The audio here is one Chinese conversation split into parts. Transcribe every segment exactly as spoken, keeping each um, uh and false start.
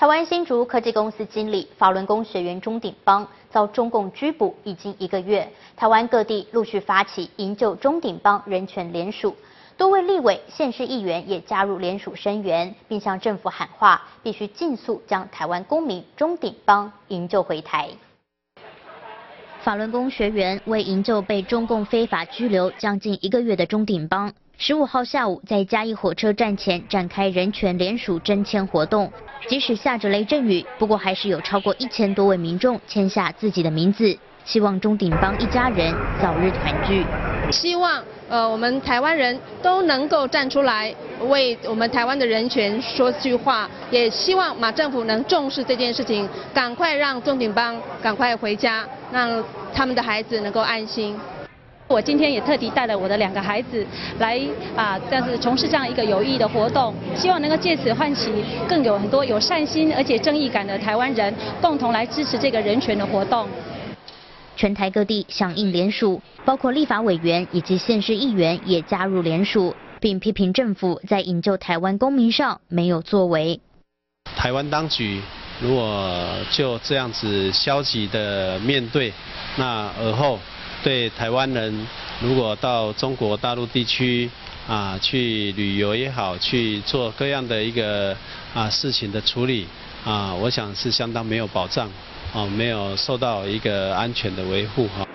台湾新竹科技公司经理法轮功学员钟鼎邦遭中共拘捕已经一个月，台湾各地陆续发起营救钟鼎邦人权联署，多位立委、县市议员也加入联署声援，并向政府喊话，必须尽速将台湾公民钟鼎邦营救回台。 法轮功学员为营救被中共非法拘留将近一个月的钟鼎邦，十五号下午在嘉义火车站前展开人权联署征签活动。即使下着雷阵雨，不过还是有超过一千多位民众签下自己的名字，希望钟鼎邦一家人早日团聚。希望呃我们台湾人都能够站出来，为我们台湾的人权说句话，也希望马政府能重视这件事情，赶快让钟鼎邦赶快回家。 让他们的孩子能够安心。我今天也特地带了我的两个孩子来啊，这样子从事这样一个有意义的活动，希望能够借此唤起更有很多有善心而且正义感的台湾人，共同来支持这个人权的活动。全台各地响应联署，包括立法委员以及县市议员也加入联署，并批评政府在营救台湾公民上没有作为。台湾当局。 如果就这样子消极的面对，那而后对台湾人如果到中国大陆地区啊去旅游也好，去做各样的一个啊事情的处理啊，我想是相当没有保障，啊没有受到一个安全的维护哈。啊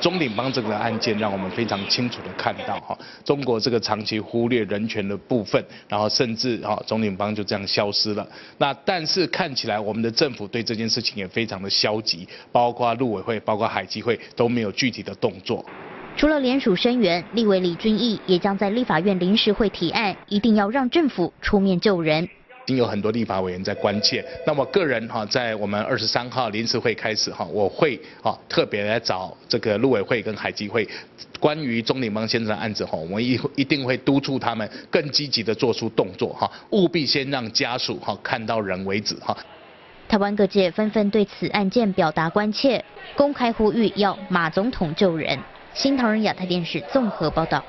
钟鼎邦这个案件，让我们非常清楚的看到哈，中国这个长期忽略人权的部分，然后甚至哈钟鼎邦就这样消失了。那但是看起来我们的政府对这件事情也非常的消极，包括陆委会、包括海基会都没有具体的动作。除了联署声援，立委李俊毅也将在立法院临时会提案，一定要让政府出面救人。 已经有很多立法委员在关切，那么个人哈，在我们二十三号临时会开始哈，我会哈特别来找这个陆委会跟海基会，关于钟鼎邦先生的案子哈，我们一一定会督促他们更积极的做出动作哈，务必先让家属哈看到人为止哈。台湾各界纷纷对此案件表达关切，公开呼吁要马总统救人。新唐人亚太电视综合报道。